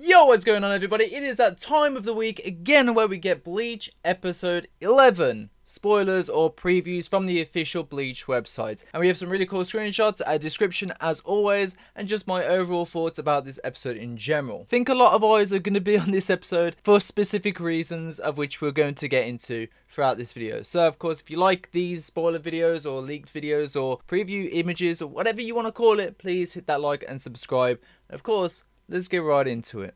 Yo, what's going on, everybody? It is that time of the week again where we get Bleach episode 11 spoilers or previews from the official Bleach website, and we have some really cool screenshots, a description as always, and just my overall thoughts about this episode in general. I think a lot of eyes are going to be on this episode for specific reasons, of which we're going to get into throughout this video. So of course, if you like these spoiler videos or leaked videos or preview images or whatever you want to call it, please hit that like and subscribe. Of course, let's get right into it.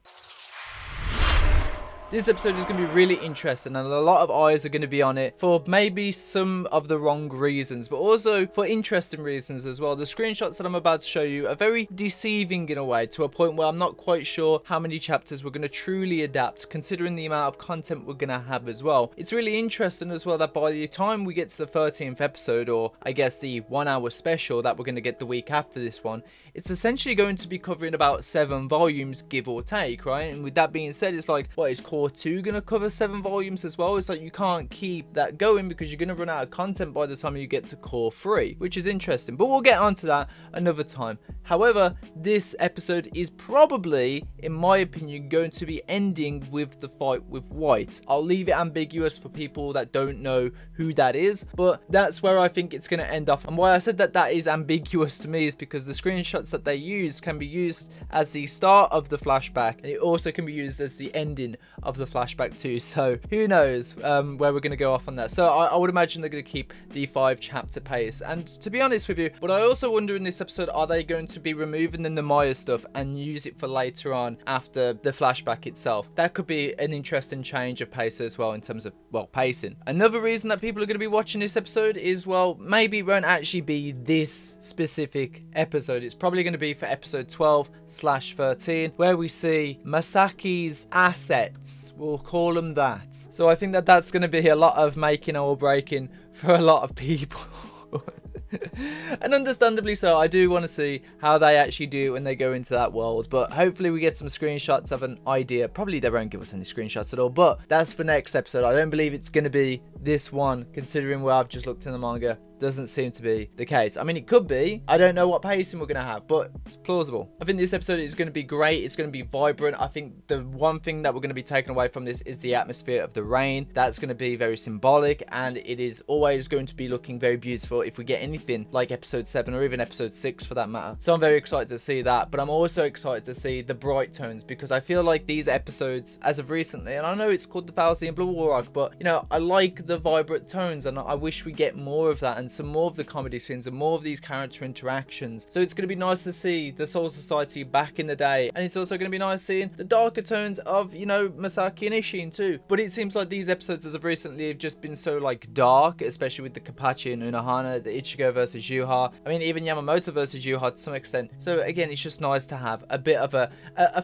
This episode is going to be really interesting, and a lot of eyes are going to be on it for maybe some of the wrong reasons, but also for interesting reasons as well. The screenshots that I'm about to show you are very deceiving in a way, to a point where I'm not quite sure how many chapters we're going to truly adapt, considering the amount of content we're going to have as well. It's really interesting as well that by the time we get to the 13th episode, or I guess the 1 hour special that we're going to get the week after this one, it's essentially going to be covering about 7 volumes, give or take, right? And with that being said, it's like, what is called? Or two gonna cover 7 volumes as well. It's like you can't keep that going because you're gonna run out of content by the time you get to Core 3, which is interesting, but we'll get onto that another time. However, this episode is probably, in my opinion, going to be ending with the fight with White. I'll leave it ambiguous for people that don't know who that is, but that's where I think it's gonna end off. And why I said that that is ambiguous to me is because the screenshots that they use can be used as the start of the flashback, and it also can be used as the ending of the flashback too. So who knows where we're going to go off on that. So I would imagine they're going to keep the 5 chapter pace. And to be honest with you, what I also wonder in this episode, are they going to be removing the Nemaya stuff and use it for later on after the flashback itself? That could be an interesting change of pace as well in terms of, well, pacing. Another reason that people are going to be watching this episode is, well, maybe it won't actually be this specific episode. It's probably going to be for episode 12/13, where we see Masaki's assets. We'll call them that. So I think that that's going to be a lot of making or breaking for a lot of people. And understandably so. I do want to see how they actually do when they go into that world, but hopefully we get some screenshots of an idea. Probably they won't give us any screenshots at all, but that's for next episode. I don't believe it's going to be this one, considering where I've just looked in the manga. Doesn't seem to be the case. I mean, it could be. I don't know what pacing we're going to have, but it's plausible. I think this episode is going to be great. It's going to be vibrant. I think the one thing that we're going to be taking away from this is the atmosphere of the rain. That's going to be very symbolic, and it is always going to be looking very beautiful if we get anything like episode 7 or even episode 6 for that matter. So I'm very excited to see that, but I'm also excited to see the bright tones, because I feel like these episodes as of recently, and I know it's called the Fallacy and Blue War Arc, but you know, I like the vibrant tones, and I wish we get more of that and some more of the comedy scenes and more of these character interactions. So it's going to be nice to see the Soul Society back in the day, and it's also going to be nice seeing the darker tones of, you know, Masaki and Isshin too. But it seems like these episodes as of recently have just been so like dark, especially with the Kenpachi and Unohana, the Ichigo versus Yuha, I mean even Yamamoto versus Yuha to some extent. So again, it's just nice to have a bit of a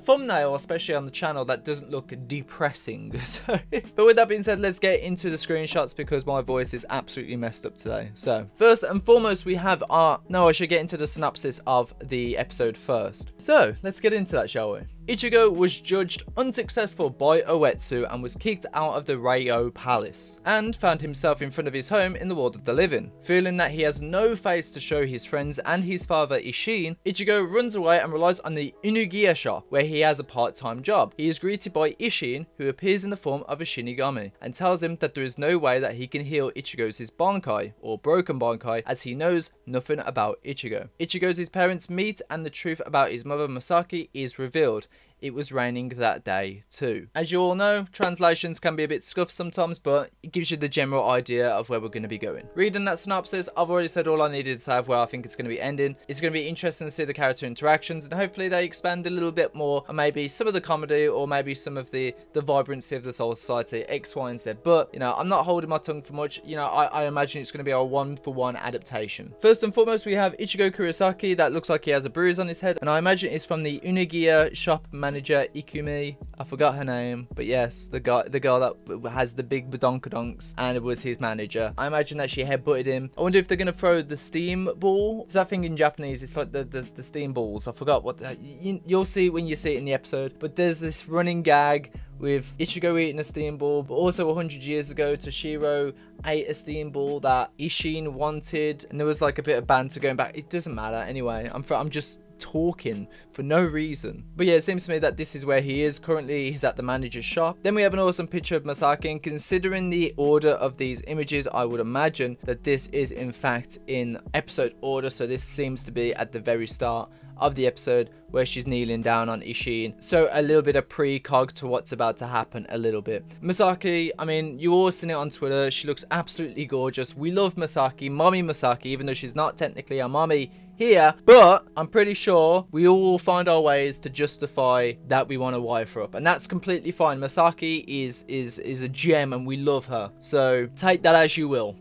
thumbnail, especially on the channel, that doesn't look depressing. So, but with that being said, let's get into the screenshots, because my voice is absolutely messed up today. So first and foremost, we have our... No, I should get into the synopsis of the episode first. So let's get into that, shall we? Ichigo was judged unsuccessful by Oetsu and was kicked out of the Raio Palace, and found himself in front of his home in the world of the living. Feeling that he has no face to show his friends and his father Isshin, Ichigo runs away and relies on the Inugia shop, where he has a part-time job. He is greeted by Isshin, who appears in the form of a Shinigami, and tells him that there is no way that he can heal Ichigo's Bankai, or broken Bankai, as he knows nothing about Ichigo. Ichigo's parents meet, and the truth about his mother Masaki is revealed. It was raining that day too. As you all know, translations can be a bit scuffed sometimes, but it gives you the general idea of where we're going to be going. Reading that synopsis, I've already said all I needed to say of where I think it's going to be ending. It's going to be interesting to see the character interactions, and hopefully they expand a little bit more, and maybe some of the comedy, or maybe some of the vibrancy of the Soul Society, X, Y, and Z. But, you know, I'm not holding my tongue for much. You know, I imagine it's going to be a one-for-one adaptation. First and foremost, we have Ichigo Kurosaki. That looks like he has a bruise on his head, and I imagine it's from the Unohana shop manager Ikumi. I forgot her name, but yes, the girl that has the big badonkadonks, and it was his manager. I imagine that she headbutted him. I wonder if they're gonna throw the steam ball. Is that thing in Japanese? It's like the steam balls. I forgot what you'll see when you see it in the episode. But there's this running gag with Ichigo eating a steam ball, but also 100 years ago Toshiro ate a steam ball that Isshin wanted, and there was like a bit of banter going back. It doesn't matter anyway, I'm just talking for no reason. But yeah, it seems to me that this is where he is currently. He's at the manager's shop. Then we have an awesome picture of Masaki, and considering the order of these images, I would imagine that this is in fact in episode order, so this seems to be at the very start of the episode where she's kneeling down on Isshin, so a little bit of precog to what's about to happen a little bit. Masaki, I mean, you all seen it on Twitter, she looks absolutely gorgeous. We love Masaki, mommy Masaki, even though she's not technically our mommy here, but I'm pretty sure we all find our ways to justify that we want to wife her up, and that's completely fine. Masaki is a gem and we love her, so take that as you will.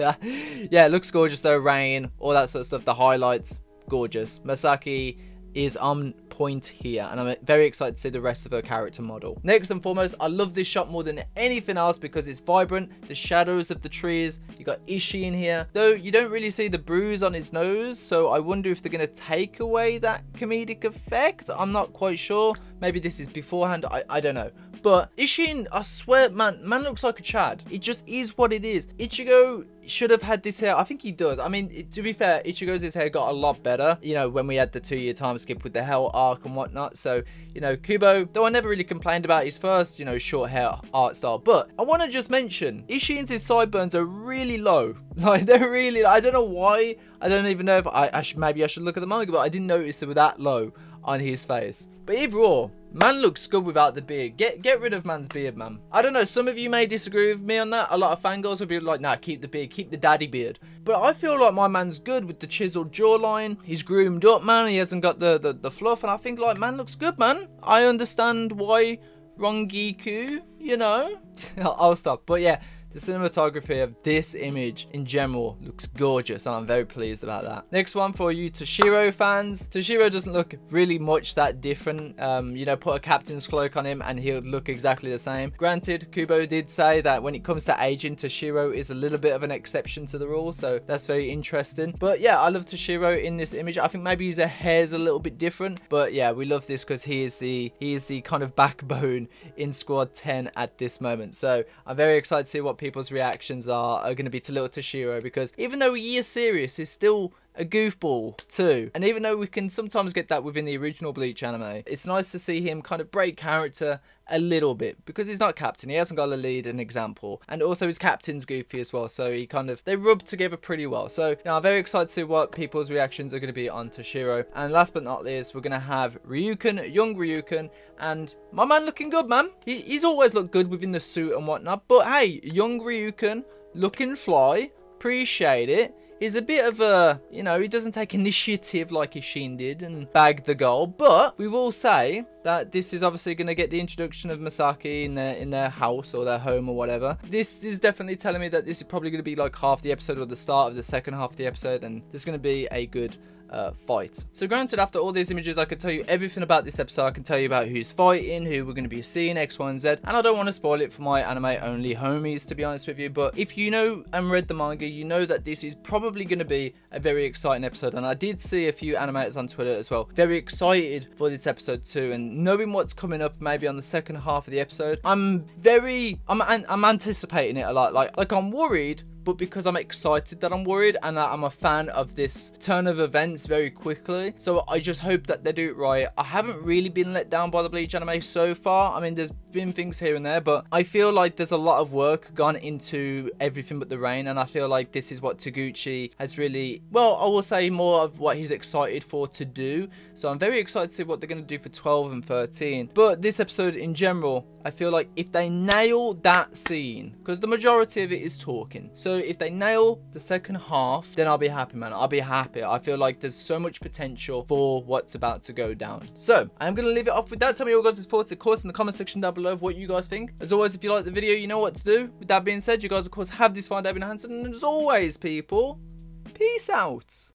Yeah, it looks gorgeous though, rain, all that sort of stuff, the highlights, gorgeous. Masaki is on point here, and I'm very excited to see the rest of her character model. Next and foremost, I love this shot more than anything else because it's vibrant, the shadows of the trees, you got Isshin in here, though you don't really see the bruise on his nose, so I wonder if they're going to take away that comedic effect. I'm not quite sure, maybe this is beforehand, I don't know. But Isshin, I swear, man looks like a Chad. It just is what it is. Ichigo should have had this hair. I think he does. I mean, to be fair, Ichigo's hair got a lot better, you know, when we had the 2-year time skip with the Hell arc and whatnot. So, you know, Kubo, though I never really complained about his first, you know, short hair art style. But I want to just mention, Isshin's sideburns are really low. Like, they're really, I don't know why. I don't even know if maybe I should look at the manga, but I didn't notice they were that low on his face. But overall, man looks good without the beard. Get rid of man's beard, man. I don't know, some of you may disagree with me on that. A lot of fangirls will be like, nah, keep the beard, keep the daddy beard. But I feel like my man's good with the chiseled jawline. He's groomed up, man. He hasn't got the fluff. And I think, like, man looks good, man. I understand why Rangiku, you know. I'll stop. But yeah, the cinematography of this image in general looks gorgeous, and I'm very pleased about that. Next one for you Toshiro fans. Toshiro doesn't look really much that different. You know, put a captain's cloak on him and he'll look exactly the same. Granted, Kubo did say that when it comes to aging, Toshiro is a little bit of an exception to the rule, so that's very interesting. But yeah, I love Toshiro in this image. I think maybe his hair's a little bit different, but yeah, we love this because he is the kind of backbone in Squad 10 at this moment. So I'm very excited to see what people's reactions are going to be to little Toshiro, because even though he is serious, he's still a goofball too, and even though we can sometimes get that within the original Bleach anime, it's nice to see him kind of break character a little bit, because he's not captain, he hasn't got a lead and example, and also his captain's goofy as well, so he kind of, they rub together pretty well. So now I'm very excited to see what people's reactions are going to be on Toshiro. And last but not least, we're going to have Ryuken, young Ryuken, and my man looking good, man. He's always looked good within the suit and whatnot, but hey, young Ryuken looking fly, appreciate it. He's a bit of a, you know, he doesn't take initiative like Isshin did and bag the goal. But we will say that this is obviously going to get the introduction of Masaki in their house or their home or whatever. This is definitely telling me that this is probably going to be like half the episode or the start of the second half of the episode. And there's going to be a good fight. So granted, after all these images, I could tell you everything about this episode. I can tell you about who's fighting, who we're going to be seeing, X, Y, and Z. And I don't want to spoil it for my anime-only homies, to be honest with you. But if you know and read the manga, you know that this is probably going to be a very exciting episode. And I did see a few animators on Twitter as well, very excited for this episode too. And knowing what's coming up maybe on the second half of the episode, I'm anticipating it a lot. Like I'm worried, but because I'm excited that I'm worried, and that I'm a fan of this turn of events very quickly. So I just hope that they do it right. I haven't really been let down by the Bleach anime so far. I mean, there's been things here and there, but I feel like there's a lot of work gone into Everything But The Rain, and I feel like this is what Toguchi has really, well, I will say more of what he's excited for to do. So I'm very excited to see what they're going to do for 12 and 13. But this episode in general, I feel like if they nail that scene, because the majority of it is talking, so if they nail the second half, then I'll be happy, man. I'll be happy. I feel like there's so much potential for what's about to go down. So I'm going to leave it off with that. Tell me what you guys' thoughts, of course, in the comment section down below of what you guys think. As always, if you like the video, you know what to do. With that being said, you guys, of course, have this fine day, Jaymes Hanson. And as always, people, peace out.